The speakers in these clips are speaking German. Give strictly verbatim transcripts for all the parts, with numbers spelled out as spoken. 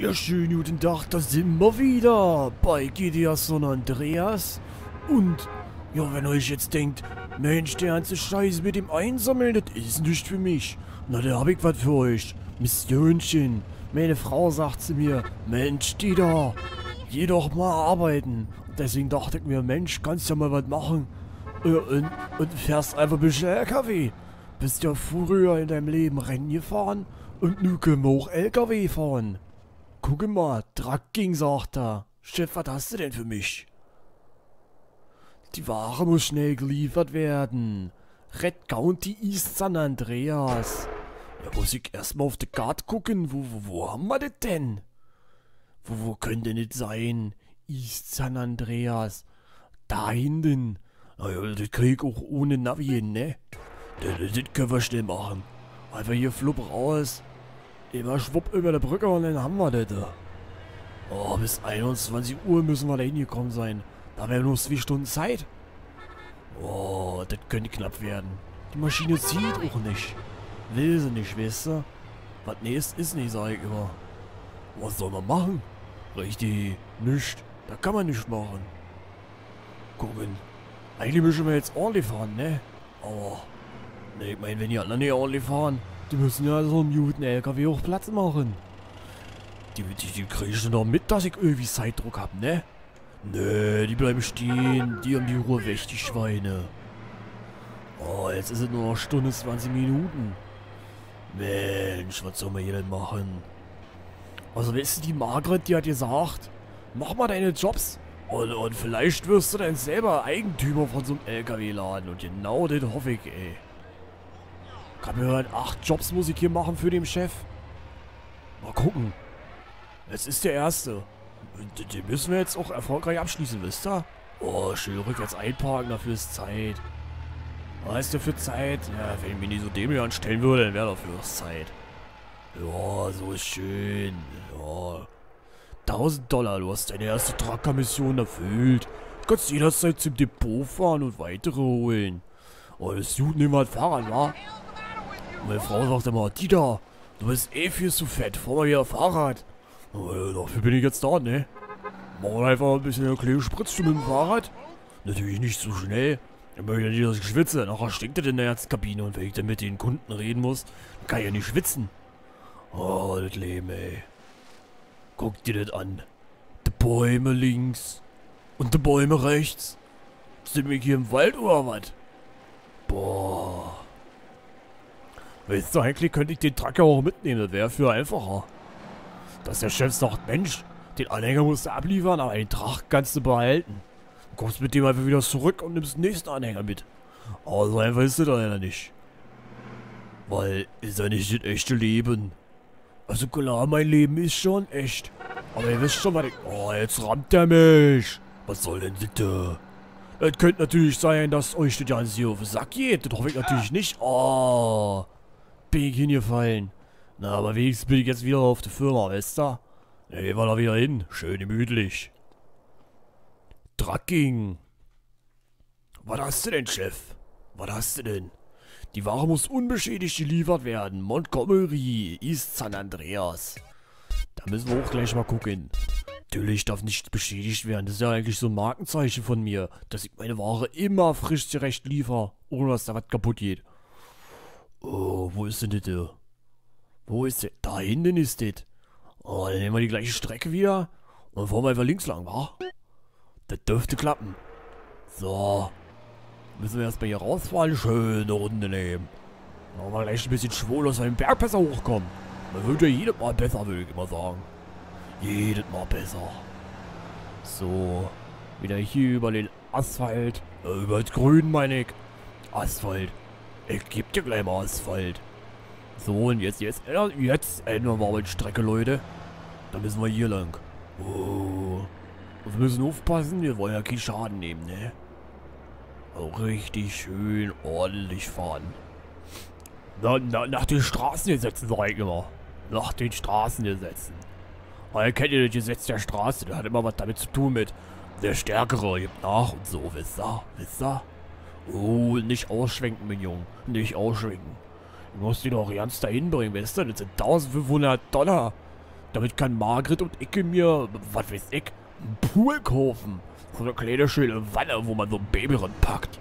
Ja, schönen guten Tag, da sind wir wieder bei Gideas und Andreas. Und, ja, wenn euch jetzt denkt, Mensch, der ganze Scheiß mit dem Einsammeln, das ist nicht für mich. Na, da hab ich was für euch. Missionchen. Meine Frau sagt zu mir, Mensch, Dieter, geh doch mal arbeiten. Und deswegen dachte ich mir, Mensch, kannst ja mal was machen. Und, und fährst einfach ein bisschen L K W. Bist ja früher in deinem Leben Rennen gefahren und nun können wir auch L K W fahren. Guck mal, Trucking, sagt er. Chef, was hast du denn für mich? Die Ware muss schnell geliefert werden. Red County, East San Andreas. Da muss ich erstmal auf die Karte gucken. Wo, wo, wo haben wir das denn? Wo, wo könnte das sein? East San Andreas. Da hinten. Naja, das krieg ich auch ohne Navi hin, ne? Das, das können wir schnell machen. Einfach hier flupp raus. Immer schwupp über der Brücke und dann haben wir das. Oh, bis einundzwanzig Uhr müssen wir da hingekommen sein. Da haben wir nur zwei Stunden Zeit. Oh, das könnte knapp werden. Die Maschine zieht auch nicht. Will sie nicht, weißt du? Was nächstes ist nicht, sag ich immer. Was soll man machen? Richtig, nicht. Da kann man nicht machen. Gucken. Eigentlich müssen wir jetzt ordentlich fahren, ne? Aber, ne, ich meine, wenn die anderen nicht ordentlich fahren, die müssen ja so einen guten L K W auch Platz machen. Die, die, die kriege ich doch mit, dass ich irgendwie Zeitdruck habe, ne? Ne, die bleiben stehen, die haben die Ruhe weg, die Schweine. Oh, jetzt ist es nur noch Stunde zwanzig Minuten. Mensch, was soll man hier denn machen? Also, weißt du, die Margret, die hat gesagt, mach mal deine Jobs und, und vielleicht wirst du dann selber Eigentümer von so einem L K W-Laden. Und genau das hoffe ich, ey. Kann mir hören, acht Jobs muss ich hier machen für den Chef. Mal gucken. Es ist der erste. Den müssen wir jetzt auch erfolgreich abschließen, wisst ihr? Oh, schön rückwärts einparken, dafür ist Zeit. Weißt du, für Zeit? Ja, wenn ich mich nicht so dämlich anstellen würde, dann wäre dafür was Zeit. Ja, so ist schön. Ja. tausend Dollar, du hast deine erste Trucker-Mission erfüllt. Du kannst jederzeit zum Depot fahren und weitere holen. Oh, das tut niemand Fahrrad, wa? Meine Frau sagt immer, Dieter, du bist eh viel zu fett, fahr mal hier Fahrrad. Aber dafür bin ich jetzt da, ne? Machen wir einfach ein bisschen eine kleine Spritzstunde mit dem Fahrrad. Natürlich nicht so schnell. Ich möchte nicht, dass ich schwitze. Nachher stinkt das in der ganzen Kabine. Und wenn ich dann mit den Kunden reden muss, kann ich ja nicht schwitzen. Oh, das Leben, ey. Guck dir das an. Die Bäume links und die Bäume rechts. Sind wir hier im Wald oder was? Boah. Weißt du, eigentlich könnte ich den Trucker auch mitnehmen. Das wäre für einfacher. Dass der Chef sagt, Mensch, den Anhänger musst du abliefern, aber den Truck kannst du behalten. Du kommst mit dem einfach wieder zurück und nimmst den nächsten Anhänger mit. Aber so einfach ist das leider nicht. Weil, ist ja nicht das echte Leben. Also klar, mein Leben ist schon echt. Aber ihr wisst schon, was ich... Oh, jetzt rammt der mich. Was soll denn bitte? Das könnte natürlich sein, dass euch das Ganze hier auf den Sack geht. Das hoffe ich natürlich nicht. Oh, bin ich hingefallen. Na, aber wenigstens bin ich jetzt wieder auf der Firma, weißt du? Da gehen wir da wieder hin. Schön gemütlich. Trucking. Was hast du denn, Chef? Was hast du denn? Die Ware muss unbeschädigt geliefert werden. Montgomery, East San Andreas. Da müssen wir auch gleich mal gucken. Natürlich darf nichts beschädigt werden. Das ist ja eigentlich so ein Markenzeichen von mir, dass ich meine Ware immer frisch zurecht liefere, ohne dass da was kaputt geht. Oh, wo ist denn das hier? Wo ist der? Da hinten ist das. Oh, dann nehmen wir die gleiche Strecke wieder. Und fahren wir einfach links lang, wa? Das dürfte klappen. So. Müssen wir erstmal hier rausfahren. Schöne Runde nehmen. Dann wollen wir gleich ein bisschen schwul aus einem Berg besser hochkommen. Man wird ja jedes Mal besser, würde ich immer sagen. Jedes Mal besser. So. Wieder hier über den Asphalt. Äh, über das Grün, meine ich. Asphalt. Ich geb dir gleich mal Asphalt. So, und jetzt, jetzt, jetzt ändern wir mal die Strecke, Leute. Dann müssen wir hier lang. Oh. Und wir müssen aufpassen, wir wollen ja keinen Schaden nehmen, ne? Auch richtig schön ordentlich fahren. Na, na, nach den Straßengesetzen, sag ich immer. Nach den Straßengesetzen. Aber ihr kennt ja das Gesetz der Straße, das hat immer was damit zu tun mit der Stärkere gibt nach und so, wisst ihr? Wisst ihr? Oh, nicht ausschwenken, mein Junge. Nicht ausschwenken. Du musst die doch ganz dahin bringen, weißt du? Das sind eintausendfünfhundert Dollar. Damit kann Margret und Ecke mir, was weiß ich, einen Pool kaufen. So eine kleine schöne Wanne, wo man so ein Baby ranpackt.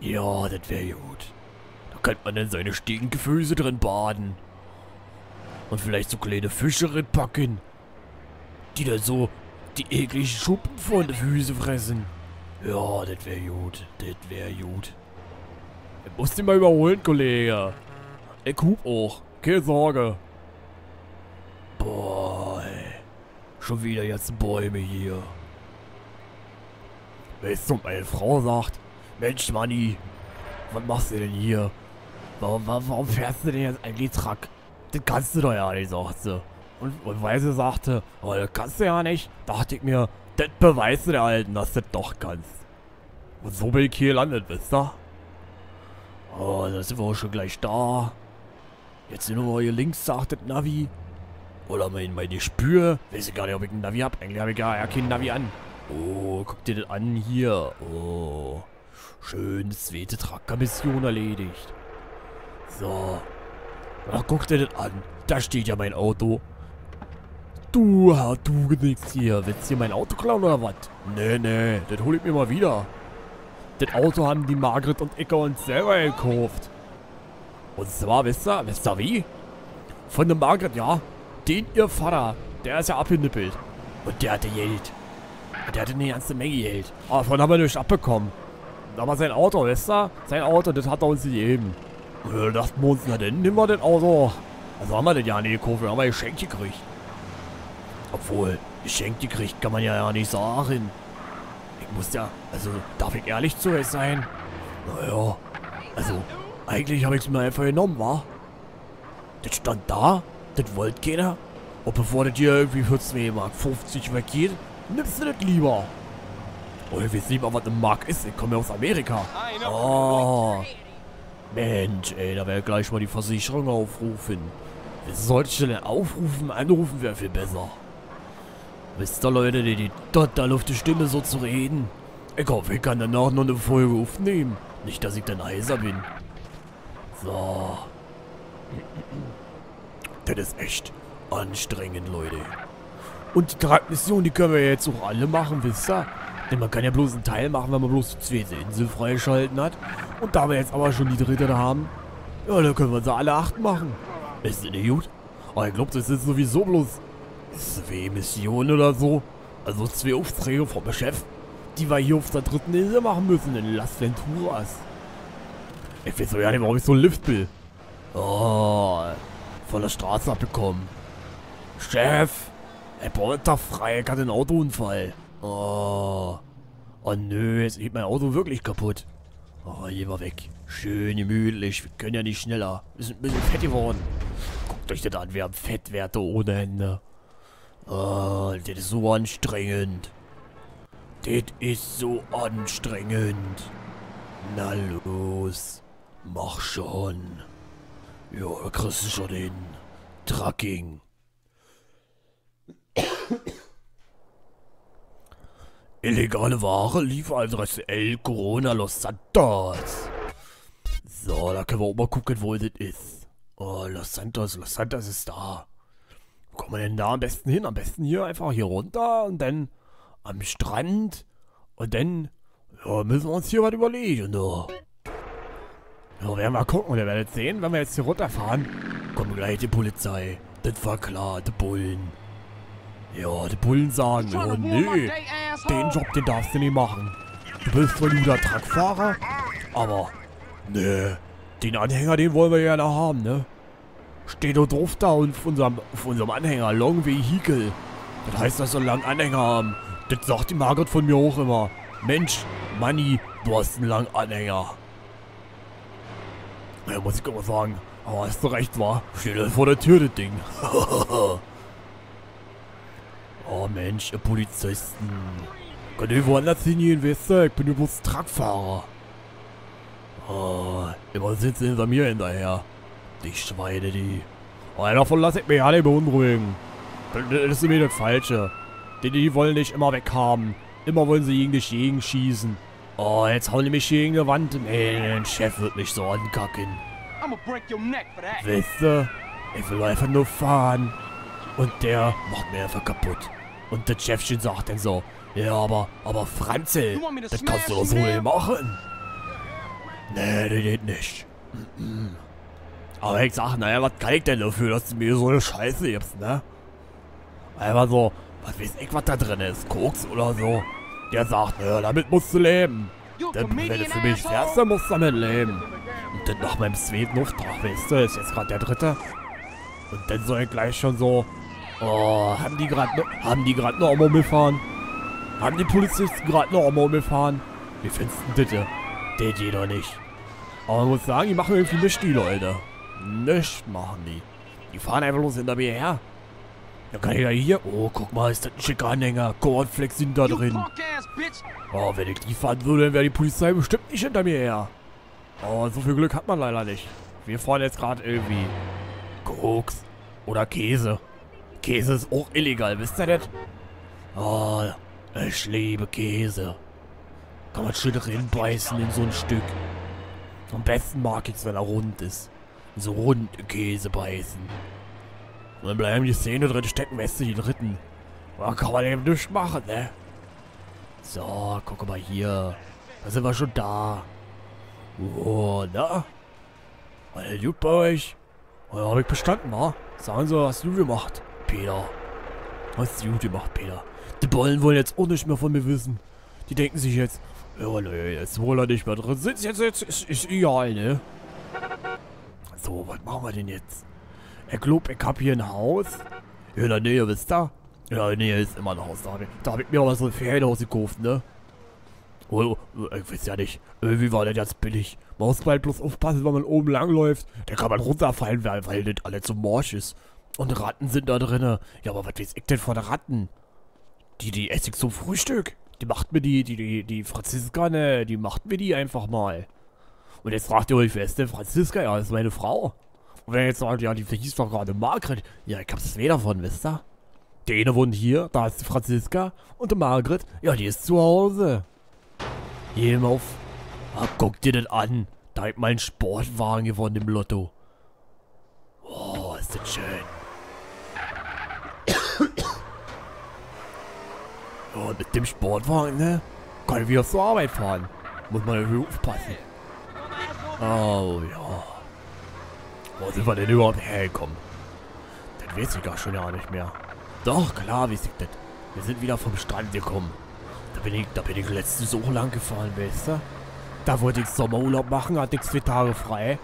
Ja, das wäre gut. Da könnte man dann seine stinkenden Füße drin baden. Und vielleicht so kleine Fische ranpacken. Die dann so die ekligen Schuppen von den Füßen fressen. Ja, das wäre gut. Das wäre gut. Ich muss den mal überholen, Kollege. Ich hub auch. Keine Sorge. Boah, ey. Schon wieder jetzt Bäume hier. Weißt du, meine Frau sagt, Mensch, Manni, was machst du denn hier? Warum, warum fährst du denn jetzt eigentlich Truck? Das kannst du doch ja nicht, sagt sie. Und, und weil sie sagte, oh, das kannst du ja nicht, dachte ich mir, das beweist du der Alten, dass du das doch kannst. Und so bin ich hier gelandet, wisst ihr? Oh, da sind wir auch schon gleich da. Jetzt sind wir hier links, sagt das Navi. Oder mein, meine Spür. Weiß ich gar nicht, ob ich ein Navi habe. Eigentlich habe ich gar ja kein Navi an. Oh, guck dir das an hier. Oh. Schön, zweite Trucker-Mission erledigt. So. Ach, guck dir das an. Da steht ja mein Auto. Du, du Gesicht hier. Willst du hier mein Auto klauen oder was? Nee, nee. Das hole ich mir mal wieder. Das Auto haben die Margret und Ecker uns selber gekauft. Und zwar, wisst ihr, wisst ihr wie? Von der Margret, ja. Den ihr Vater, der ist ja abgenippelt. Und der hatte Geld. Und der hatte eine ganze Menge Geld. Aber davon haben wir nichts abbekommen. Aber sein Auto, wisst ihr? Sein Auto, das hat er uns gegeben. Und da dachten wir uns, na dann nehmen wir das Auto. Also haben wir das ja nicht gekauft, wir haben ja geschenkt gekriegt. Obwohl, geschenkt gekriegt kann man ja ja nicht sagen. Ich muss ja, also darf ich ehrlich zu euch sein? Naja, also eigentlich habe ich es mir einfach genommen, wa? Das stand da. Das wollt keiner. Und bevor das hier irgendwie für zwei Mark fünfzig weggeht, nimmst du das lieber. Oh, ich weiß nicht mal, was eine Mark ist. Ich komme ja aus Amerika. Oh. Mensch, ey, da werde ich gleich mal die Versicherung aufrufen. Das sollte ich denn aufrufen? Anrufen wäre viel besser. Wisst ihr, Leute, die, die total auf die Stimme so zu reden. Ich hoffe, ich kann danach noch eine Folge aufnehmen. Nicht, dass ich dann heiser bin. So. Das ist echt anstrengend, Leute. Und die Tragmission, die können wir jetzt auch alle machen, wisst ihr? Denn man kann ja bloß einen Teil machen, wenn man bloß die zweite Insel freigeschalten hat. Und da wir jetzt aber schon die dritte da haben, ja, dann können wir sie alle acht machen. Ist das nicht gut? Aber ich glaube, das ist sowieso bloß zwei Missionen oder so. Also zwei Aufträge vom Chef, die wir hier auf der dritten Insel machen müssen, in Las Venturas. Ich weiß doch ja nicht, warum ich so einen Lift will. Oh, von der Straße abbekommen. Chef! Ich brauche einen Tag frei, ich hatte einen Autounfall. Oh. Oh nö, jetzt geht mein Auto wirklich kaputt. Oh, hier war weg. Schön gemütlich, wir können ja nicht schneller. Wir sind ein bisschen fett geworden. Guckt euch das an, wir haben Fettwerte ohne Hände. Oh, das ist so anstrengend. Das ist so anstrengend. Na los. Mach schon. Ja, da kriegst du schon den Trucking. Illegale Ware, Lieferadresse El Corona, Los Santos. So, da können wir auch mal gucken, wo das ist. Oh, Los Santos, Los Santos ist da. Wo kommen wir denn da am besten hin? Am besten hier einfach hier runter und dann am Strand. Und dann ja, müssen wir uns hier was überlegen. Da. Ja, werden wir gucken, ihr werdet sehen, wenn wir jetzt hier runterfahren, kommt gleich die Polizei. Das war klar, die Bullen. Ja, die Bullen sagen, oh nee, den Job, den darfst du nicht machen. Du bist zwar ein guter Truckfahrer, aber, nee, den Anhänger, den wollen wir ja noch haben, ne? Steht doch drauf da auf unserem, auf unserem Anhänger, Long Vehicle. Das heißt, dass wir einen langen Anhänger haben. Das sagt die Margret von mir auch immer. Mensch, Manni, du hast einen langen Anhänger. Ja, muss ich immer sagen, aber hast du recht, wa? Steht halt vor der Tür, das Ding. Oh Mensch, ihr Polizisten. Könnt ihr woanders hingehen, weißt du? Ich bin ja bloß Truckfahrer. Oh, immer sitzen hinter mir hinterher. Die Schweine, die. Oh, davon lasse ich mich ja nicht beunruhigen. Das ist mir das Falsche. Die, die wollen dich immer weghaben. Immer wollen sie gegen dich gegen schießen. Oh, jetzt hauen die mich hier gegen die Wand. Ey, mein Chef wird mich so ankacken. Weißt du, ich will einfach nur fahren. und der macht mir einfach kaputt. Und das Chefchen sagt dann so, ja, aber, aber Franzl, das kannst du doch wohl machen. Nee, das geht nicht. Aber ich sag, naja, was kann ich denn dafür, dass du mir so eine Scheiße gibst, ne? Einfach so, was weiß ich, was da drin ist, Koks oder so. Der sagt, naja, damit musst du leben. Dann, wenn du für mich fährst, dann musst du damit leben. Und dann nach meinem zweiten Auftrag, weißt du, ist jetzt gerade der dritte. Und dann soll ich gleich schon so, oh, haben die gerade ne, haben die gerade noch einmal umgefahren? Haben die Polizisten gerade noch einmal umgefahren? Wie findest du das? Das geht doch nicht. Aber man muss sagen, die machen irgendwie nichts, die Leute. Nichts machen die. Die fahren einfach bloß hinter mir her. Dann kann ich ja hier, oh, guck mal, ist das ein schicker Anhänger. Cornflakes sind da drin. Oh, wenn ich die fahren würde, dann wäre die Polizei bestimmt nicht hinter mir her. Aber so viel Glück hat man leider nicht. Wir fahren jetzt gerade irgendwie Koks oder Käse. Käse ist auch illegal, wisst ihr das? Oh, ich liebe Käse. Kann man schön reinbeißen in so ein Stück. Am besten mag ich es, wenn er rund ist. So rund Käse beißen. Und dann bleiben die Szene drin stecken, weißt du, die dritten. Da kann man eben nichts machen, ne? So, guck mal hier. Da sind wir schon da. Oh, na? Alles gut bei euch? Ja, hab ich bestanden, wa? Sagen Sie, hast du gemacht, Peter? Hast du gut gemacht, Peter? Die Bollen wollen jetzt auch nicht mehr von mir wissen. Die denken sich jetzt, ja, ne, jetzt wohl er nicht mehr drin. Sitzt jetzt, jetzt, ist, ist egal, ne? So, was machen wir denn jetzt? Ich glaube, ich hab hier ein Haus. In der Nähe, wisst ihr? In der Nähe ist immer ein Haus. Da hab ich, da hab ich mir aber so ein Ferienhaus gekauft, ne? Oh, ich weiß ja nicht. Irgendwie war das jetzt billig. Man muss bald bloß aufpassen, wenn man oben langläuft. Da kann man runterfallen, weil, weil das alles so morsch ist. Und Ratten sind da drin. Ja, aber was weiß ich denn von Ratten? Die, die esse ich zum Frühstück. Die macht mir die, die, die, die Franziska, ne? Die macht mir die einfach mal. Und jetzt fragt ihr euch, wer ist denn Franziska? Ja, das ist meine Frau. Und wenn ihr jetzt sagt, ja, die hieß doch gerade Margret. Ja, ich hab's weder von, wisst ihr? Der eine wohnt hier, da ist die Franziska. Und die Margret, ja, die ist zu Hause. Hier auf. Ah, guck dir das an. Da hat mein Sportwagen gewonnen im Lotto. Oh, ist das schön. Ja, mit dem Sportwagen, ne? Kann ich wieder zur Arbeit fahren. Muss man irgendwie aufpassen. Oh, ja. Wo sind wir denn überhaupt hergekommen? Das weiß ich gar schon ja nicht mehr. Doch, klar, wie sieht das? Wir sind wieder vom Strand gekommen. Da bin ich, da bin ich letztens auch lang gefahren, weißt du? Da wollte ich Sommerurlaub machen, hatte ich zwei Tage frei.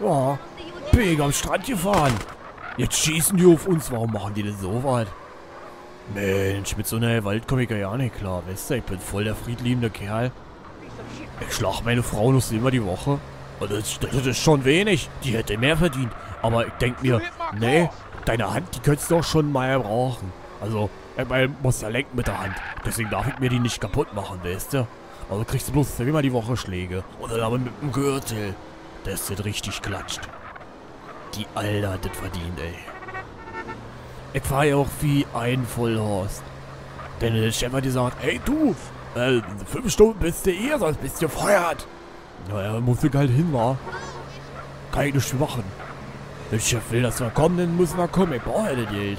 Ja, bin ich am Strand gefahren. Jetzt schießen die auf uns, warum machen die denn so weit? Mensch, mit so einer Gewalt komme ich ja nicht klar, weißt du? Ich bin voll der friedliebende Kerl. Ich schlag meine Frau nur immer die Woche. Und das, das ist schon wenig, die hätte mehr verdient. Aber ich denke mir, nee, deine Hand, die könntest du doch schon mal brauchen. Also, man muss ja lenken mit der Hand. Deswegen darf ich mir die nicht kaputt machen, weißt du? Also kriegst du bloß immer die Woche Schläge. Und dann aber mit dem Gürtel. Das wird richtig klatscht. Die Alter hat das verdient, ey. Ich fahre ja auch wie ein Vollhorst. Denn der Chef hat gesagt, hey du, äh, fünf Stunden bist du hier, sonst bist du gefeuert. Naja, muss ich halt hin, wa? Kann ich nichts machen. Der Chef will, dass wir kommen, dann müssen wir kommen. Ich brauche ja das Geld.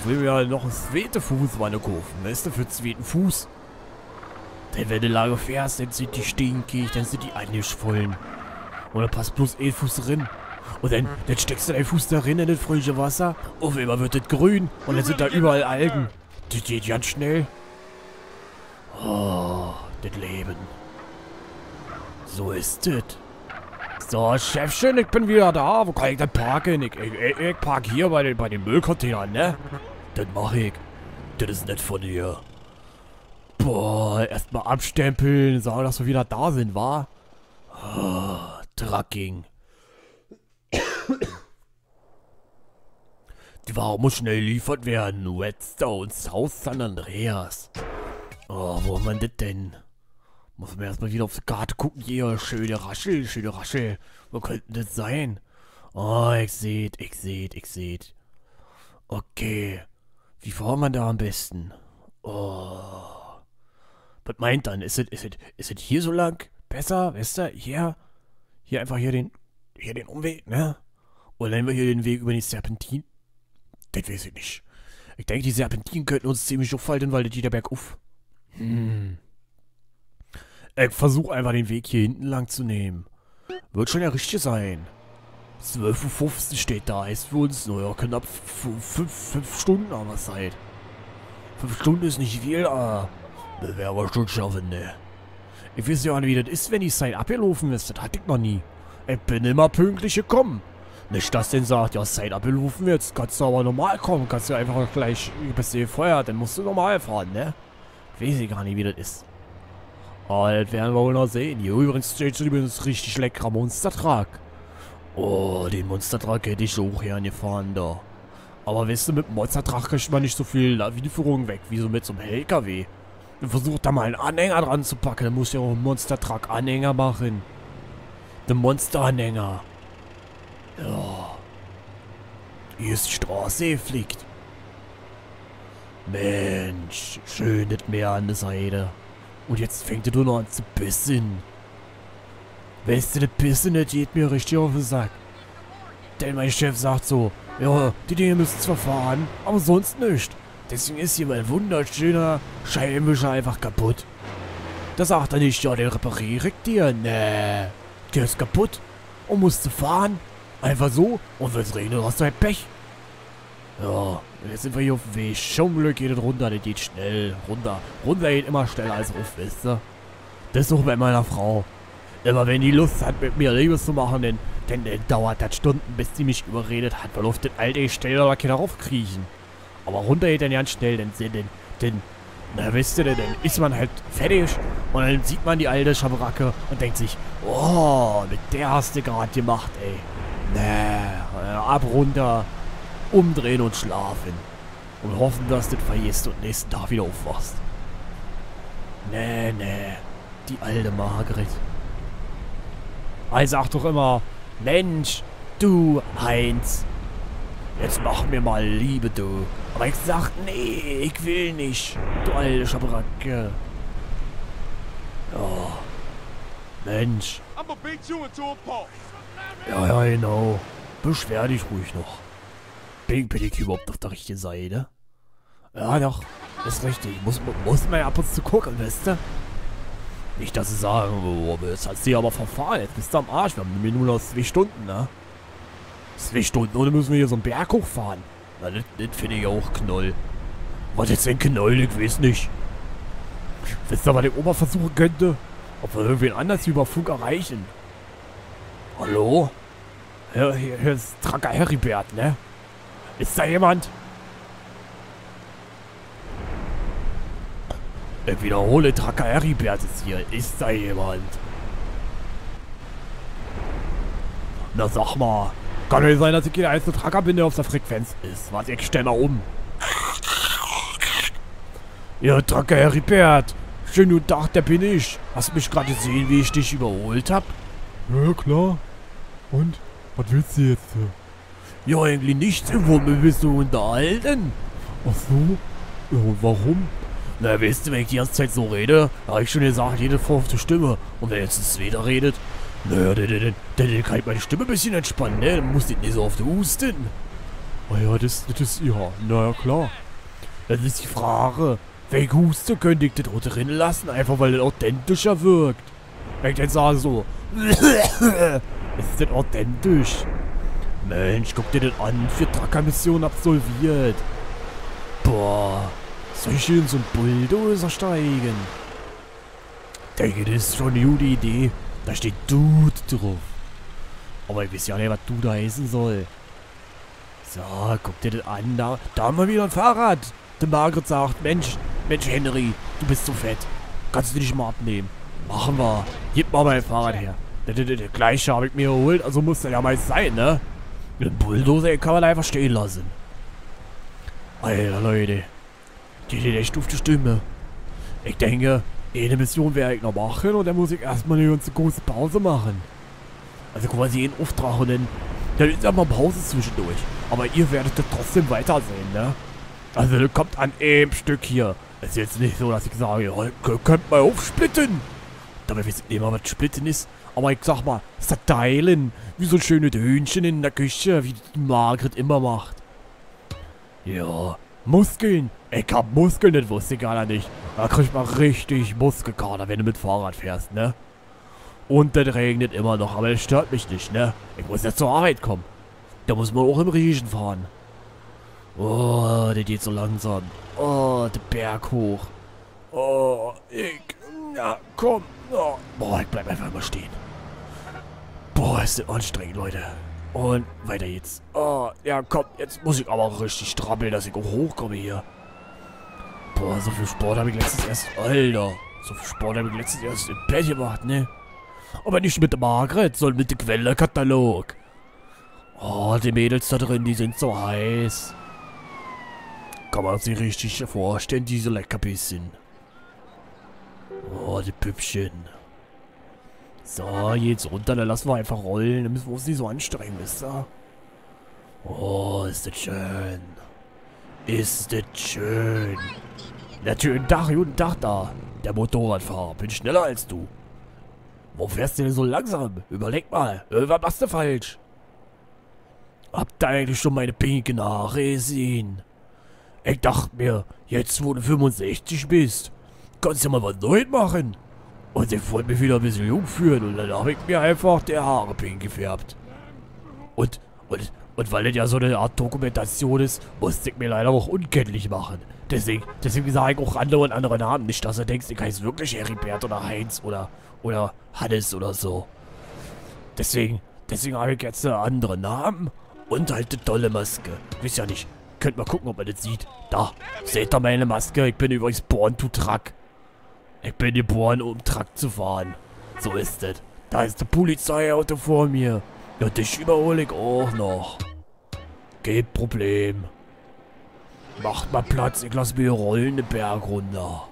Ich will mir noch einen zweiten Fußwanne kaufen, weißt du, für den zweiten Fuß. Denn wenn du lange fährst, dann sind die stinkig, dann sind die angeschwollen. Und dann passt bloß ein Fuß drin. Und dann, dann steckst du deinen Fuß da rein in das frische Wasser. Auf einmal wird das grün. Und dann sind da überall Algen. Das geht ganz schnell. Oh, das Leben. So ist das. So, Chefchen, ich bin wieder da. Wo kann ich denn parken? Ich, ich, ich park hier bei den, bei den Müllcontainern, ne? Das mach ich. Das ist nett von dir. Boah, erstmal abstempeln, sagen, dass wir wieder da sind, wa? Oh, Trucking. Die Ware muss schnell geliefert werden. Whetstone, South San Andreas. Oh, wo haben wir das denn? Muss man erstmal wieder auf die Karte gucken. Hier, schöne Raschel, schöne Raschel. Wo könnten das sein? Oh, ich seht, ich seht, ich seht. Okay. Wie fahren wir da am besten? Oh. Was meint dann? Ist es ist es, ist es hier so lang? Besser? Weißt du? Hier? Hier einfach hier den, hier den Umweg, ne? Oder nehmen wir hier den Weg über die Serpentinen? Das weiß ich nicht. Ich denke, die Serpentinen könnten uns ziemlich auffallen, weil das geht ja bergauf. Hm. Ich versuche einfach den Weg hier hinten lang zu nehmen. Wird schon der richtige sein. zwölf Uhr fünfzehn steht da, heißt für uns nur knapp fünf Stunden haben wir Zeit. fünf Stunden ist nicht viel, aber das wäre aber schon schaffen, ne? Ich weiß ja auch nicht, wie das ist, wenn die Zeit abgelaufen ist. Das hatte ich noch nie. Ich bin immer pünktlich gekommen. Nicht, dass denn sagt, ja, Zeit abgelaufen wird, jetzt kannst du aber normal kommen. Kannst du einfach gleich, bis du Feuer, dann musst du normal fahren, ne? Ich weiß ich gar nicht, wie das ist. Aber das werden wir wohl noch sehen. Hier übrigens steht so übrigens richtig leckerer Monstertruck. Oh, den Monstertruck hätte ich auch hier angefahren da. Aber weißt du, mit dem Monstertruck kriegt man nicht so viel Lavinenführung weg, wie so mit so einem L K W. Dann versucht da mal einen Anhänger dran zu packen, dann muss ja auch einen Monstertruck-Anhänger machen. Den Monsteranhänger. Ja. Hier ist die Straße fliegt. Mensch, schön das Meer an der Seite. Und jetzt fängt er nur noch an zu bissen. Weißt du, das Bissen, das geht mir richtig auf den Sack. Denn mein Chef sagt so, ja, die Dinge müssen zwar fahren, aber sonst nicht. Deswegen ist hier mein wunderschöner Scheibenwischer einfach kaputt. Da sagt er nicht, ja, den repariere ich dir. Nee, der ist kaputt und musst du fahren. Einfach so, und wenn es regnet, hast du halt Pech. Ja, jetzt sind wir hier auf dem Weg. Schon Glück geht es runter, das geht schnell runter. Runter geht immer schneller als rauf, weißt du. Das ist auch bei meiner Frau. Immer wenn die Lust hat, mit mir Liebes zu machen, denn, denn, denn dauert das Stunden, bis die mich überredet hat, weil auf den alten Stellen aber keiner raufkriechen. Aber runter geht dann ganz schnell, denn, denn, denn, na wisst ihr, denn, denn ist man halt fertig und dann sieht man die alte Schabracke und denkt sich, oh, mit der hast du gerade gemacht, ey. Na, ab runter, umdrehen und schlafen. Und hoffen, dass du das vergisst und nächsten Tag wieder aufwachst. Nee, nee, die alte Margret. Ich sag doch immer, Mensch, du, Heinz, jetzt mach mir mal Liebe, du. Aber ich sag, nee, ich will nicht, du alte Schabracke. Ja, Mensch. Ja, ja, genau. Beschwer dich ruhig noch. Bin, bin ich überhaupt auf der richtigen Seite? Ja, doch, ist richtig. Muss, muss man ja ab und zu gucken, weißt du? Nicht, dass sie sagen, oh, jetzt hat sie aber verfahren, jetzt bist du am Arsch, wir haben nur noch zwei Stunden, ne? Zwei Stunden, oder müssen wir hier so einen Berg hochfahren? Na, das, das finde ich auch Knoll. Was ist denn Knoll? Ich weiß nicht. Wisst ihr, was ich Oma versuchen könnte? Ob wir irgendwen anders über Funk erreichen? Hallo? Hier, hier, hier ist Tracker Heribert, ne? Ist da jemand? Ich wiederhole, Tracker Heribert ist hier. Ist da jemand? Na sag mal. Kann nicht sein, dass ich hier der einzige Tracker bin, der auf der Frequenz ist. Warte, ich stell mal um. Ja, Tracker Heribert. Schönen guten Tag, der bin ich. Hast du mich gerade gesehen, wie ich dich überholt hab? Ja, klar. Und? Was willst du jetzt? Ja, eigentlich nichts. Warum bist du unterhalten? Ach so? Ja, und warum? Na, weißt du, wenn ich die ganze Zeit so rede, habe ich schon gesagt, jede verfluchte Stimme. Und wenn jetzt das Wetter redet, naja, dann, dann kann ich meine Stimme ein bisschen entspannen, ne? Dann muss ich nicht so oft husten. Ah ja, das, das ist ja, naja, klar. Das ist die Frage. Wenn ich huste, könnte ich das auch drin lassen, einfach weil das authentischer wirkt. Wenn ich dann sage so, ist das authentisch? Mensch, guck dir das an, für Tracker-Mission absolviert. Boah. Soll ich hier in so einen Bulldozer steigen? Denke, das ist schon eine gute Idee. Da steht Dude drauf. Aber ich weiß ja nicht, was Dude heißen soll. So, guck dir das an. Da, da haben wir wieder ein Fahrrad. Die Margret sagt, Mensch, Mensch Henry, du bist so fett. Kannst du dich mal abnehmen? Machen wir. Gib mal mein Fahrrad her. Das, das, das, das gleiche habe ich mir geholt, also muss das ja meist sein, ne? Mit dem Bulldozer kann man da einfach stehen lassen. Alter, Leute. Die hat echt auf die Stimme. Ich denke, eine Mission werde ich noch machen und dann muss ich erstmal eine ganze große Pause machen. Also quasi einen Auftrag und dann, dann ist ja mal Pause zwischendurch. Aber ihr werdet das trotzdem weiter sehen, ne? Also das kommt an einem Stück hier. Es ist jetzt nicht so, dass ich sage, ihr könnt mal aufsplitten. Dabei wisst ihr nicht mal, was Splitten ist. Aber ich sag mal, zerteilen. Wie so ein schönes Hühnchen in der Küche, wie die Margret immer macht. Ja, Muskeln. Ich hab Muskeln, das wusste ich gar nicht. Da kriegt man richtig Muskelkater, wenn du mit Fahrrad fährst, ne? Und das regnet immer noch, aber das stört mich nicht, ne? Ich muss jetzt zur Arbeit kommen. Da muss man auch im Regen fahren. Oh, das geht so langsam. Oh, der Berg hoch. Oh, ich... Na, komm. Oh, boah, ich bleib einfach mal stehen. Boah, ist das anstrengend, Leute. Und weiter geht's. Oh, ja, komm, jetzt muss ich aber richtig strampeln, dass ich auch hochkomme hier. Boah, so viel Sport habe ich letztens erst... Alter, so viel Sport habe ich letztens erst im Bett gemacht, ne? Aber nicht mit der Margret, sondern mit dem Quellekatalog. Oh, die Mädels da drin, die sind so heiß. Kann man sich richtig vorstellen, diese Leckerbissen. Oh, die Püppchen. So, jetzt runter, dann lassen wir einfach rollen. Dann müssen wir uns nicht so anstrengen, wisst ihr? Oh, ist das schön. Ist das schön. Natürlich, Dach, guten Tag da. Der Motorradfahrer, bin schneller als du. Warum fährst du denn so langsam? Überleg mal, was machst du falsch? Habt ihr eigentlich schon meine pinke Haare gesehen? Ich dachte mir, jetzt wo du fünfundsechzig bist, kannst du mal was Neues machen. Und ich wollte mich wieder ein bisschen jung fühlen und dann habe ich mir einfach die Haare pink gefärbt. Und, und, und weil das ja so eine Art Dokumentation ist, musste ich mir leider auch unkenntlich machen. Deswegen, deswegen sage ich auch andere und andere Namen nicht, dass du denkst, ich heiße wirklich Heribert oder Heinz oder, oder Hannes oder so. Deswegen, deswegen habe ich jetzt einen anderen Namen und halt eine tolle Maske. Wisst ja nicht, könnt mal gucken, ob man das sieht. Da, seht ihr meine Maske? Ich bin übrigens born to truck. Ich bin geboren, um Truck zu fahren. So ist es. Da ist der Polizeiauto vor mir. Ja, dich überhole ich auch noch. Kein Problem. Macht mal Platz, ich lasse mir rollen den Berg runter.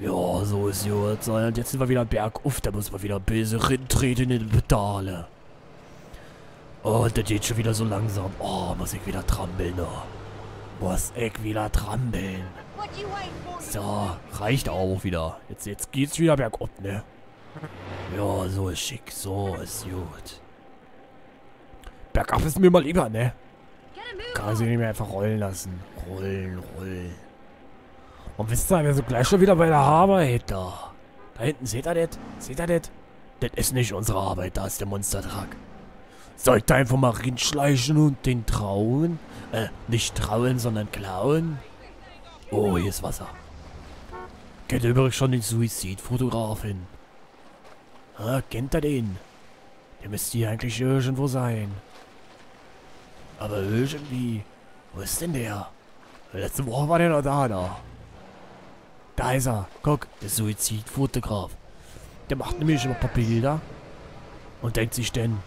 Ja, so ist gut. Und jetzt sind wir wieder bergauf. Da muss man wieder ein bisschen rintreten in die Pedale. Oh, das geht schon wieder so langsam. Oh, muss ich wieder trampeln. Oh. Muss ich wieder trampeln. So, reicht auch wieder. Jetzt, jetzt geht's wieder bergab, ne? Ja, so ist schick. So ist gut. Bergab ist mir mal lieber, ne? Kann sie nicht mehr einfach rollen lassen. Rollen, rollen. Und wisst ihr, wir sind gleich schon wieder bei der Arbeit da. Da hinten, seht ihr das? Seht ihr das? Das ist nicht unsere Arbeit, da ist der Monstertruck. Sollte einfach mal reinschleichen und den trauen. Äh, nicht trauen, sondern klauen. Oh, hier ist Wasser. Kennt ihr übrigens schon den Suizidfotografen? Ah, kennt ihr den? Der müsste hier eigentlich irgendwo sein. Aber irgendwie... Wo ist denn der? Letzte Woche war der noch da, da. Da ist er. Guck, der Suizidfotograf. Der macht nämlich immer ein paar Bilder. Und denkt sich denn...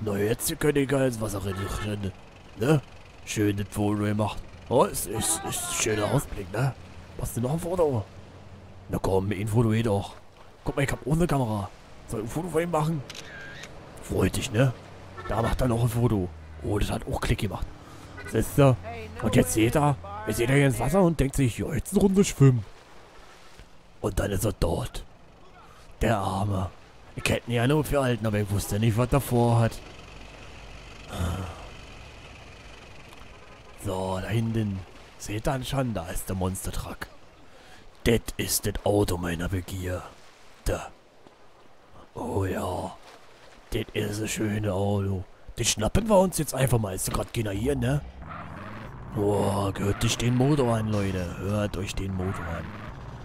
Na, jetzt könnte ich gar ins Wasser rennen. Ne? Schön das Foto gemacht. Oh, ist, ist, ist ein schöner Ausblick, ne? Machst du noch ein Foto? Na komm, ein Foto geht doch. Guck mal, ich hab ohne Kamera. Soll ich ein Foto von ihm machen? Freut dich, ne? Da macht er noch ein Foto. Oh, das hat auch Klick gemacht. Siehst du? Und jetzt seht ihr, jetzt seht ihr hier ins Wasser und denkt sich, ja, jetzt eine Runde schwimmen. Und dann ist er dort. Der Arme. Ich hätte ihn ja nur für Alten, aber ich wusste nicht, was er vorhat. So, da hinten. Seht ihr schon, da ist der Monstertruck. Das ist das Auto meiner Begier. Da. Oh ja. Das ist ein schönes Auto. Das schnappen wir uns jetzt einfach mal. Ist doch gerade keiner hier, ne? Boah, hört euch den Motor an, Leute. Hört euch den Motor an.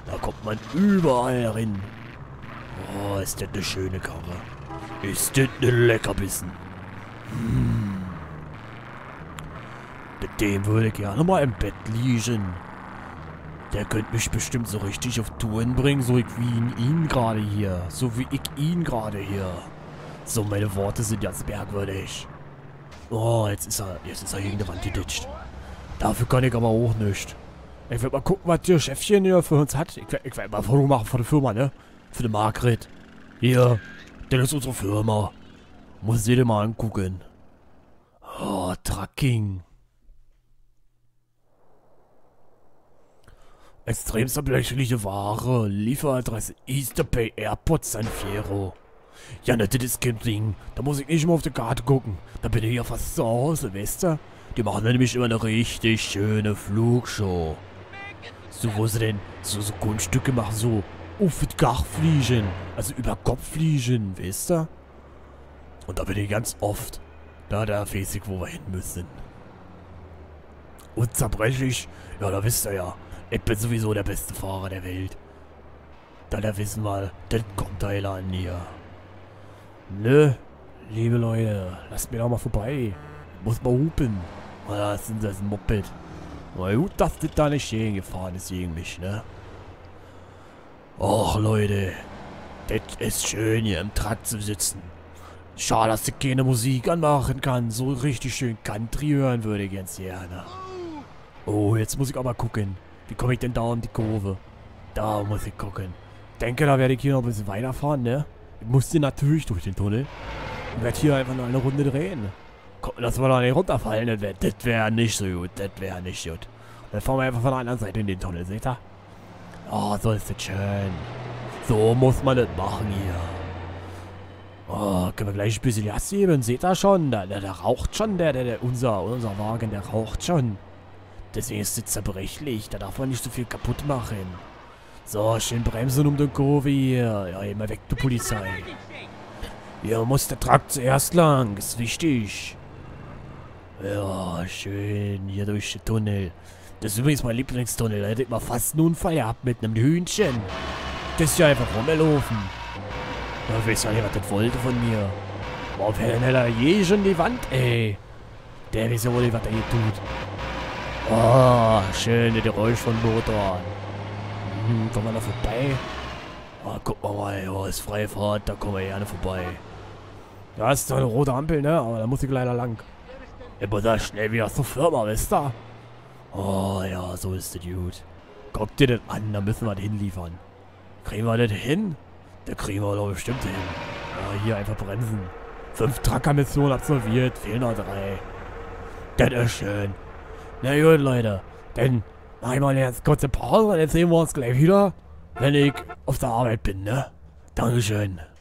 Da kommt man überall rein. Oh, ist das eine schöne Karre. Ist das ein Leckerbissen. Hm. Mit dem würde ich gerne mal im Bett liegen. Der könnte mich bestimmt so richtig auf Touren bringen, so ich wie ihn, ihn gerade hier. So wie ich ihn gerade hier. So, meine Worte sind ganz merkwürdig. Oh, jetzt ist er, jetzt ist er gegen die Wand geditscht. Dafür kann ich aber auch nicht. Ich werde mal gucken, was der Chefchen hier für uns hat. Ich werde, ich werde mal ein Foto machen von der Firma, ne? Für die Margret. Hier, das ist unsere Firma. Muss jeder mal angucken. Oh, Trucking. Extrem zerbrechliche Ware, Lieferadresse Easter Bay Airport, San Fierro. Ja, ne, das ist kein Ding. Da muss ich nicht mal auf die Karte gucken. Da bin ich ja fast zu Hause, weißt du? Die machen nämlich immer eine richtig schöne Flugshow. So, wo sie denn so, so Grundstücke machen, so auf das Dach fliegen. Also über Kopf fliegen, weißt du? Und da bin ich ganz oft. Da, da weiß ich, wo wir hin müssen. Und zerbrechlich, ja, da wisst ihr ja. Ich bin sowieso der beste Fahrer der Welt. Da, da wissen wir, das kommt einer an hier. Ne? Liebe Leute, lasst mir doch mal vorbei. Muss mal hupen. Oder das ist das ein Moped. Na gut, dass das da nicht hingefahren ist eigentlich, ne? Och Leute. Das ist schön hier im Trakt zu sitzen. Schade, dass ich keine Musik anmachen kann. So richtig schön Country hören würde ich ganz gerne. Oh, jetzt muss ich aber gucken. Wie komme ich denn da um die Kurve? Da muss ich gucken. Denke, da werde ich hier noch ein bisschen weiterfahren, ne? Ich musste natürlich durch den Tunnel. Ich werde hier einfach noch eine Runde drehen. Komm, lass mal da nicht runterfallen. Das wäre das wär nicht so gut. Das wäre nicht gut. Dann fahren wir einfach von der anderen Seite in den Tunnel, seht ihr? Oh, so ist das schön. So muss man das machen hier. Oh, können wir gleich ein bisschen Gas geben. Seht ihr schon? Da, da, da raucht schon der, der, der, unser, unser Wagen, der raucht schon. Deswegen ist es zerbrechlich. Da darf man nicht so viel kaputt machen. So, schön bremsen um die Kurve hier. Ja, immer weg, du Polizei. Hier muss der Trakt zuerst lang. Ist wichtig. Ja, schön. Hier durch den Tunnel. Das ist übrigens mein Lieblingstunnel. Da hätte ich mal fast einen Unfall gehabt mit einem Hühnchen. Das ist ja einfach rumgelaufen. Ja, ich weiß ja nicht, was das wollte von mir. Warum hält er je schon die Wand, ey? Der weiß ja wohl nicht, was er hier tut. Oh, schöne Geräusch von Motor. Hm, kommen wir da vorbei? Oh, guck mal mal, oh, ist freie Fahrt, da kommen wir gerne vorbei. Da ist doch eine rote Ampel, ne? Aber da muss ich leider lang. Ich muss da schnell wieder zur Firma, wisst ihr? Oh ja, so ist das gut. Guck dir das an, da müssen wir das hinliefern. Kriegen wir das hin? Da kriegen wir doch bestimmt hin. Ja, hier einfach bremsen. Fünf Trucker-Missionen absolviert, fehlen noch drei. Das ist schön. Na gut, Leute, dann machen wir jetzt kurze Pause und jetzt sehen wir uns gleich wieder, wenn ich auf der Arbeit bin, ne? Dankeschön.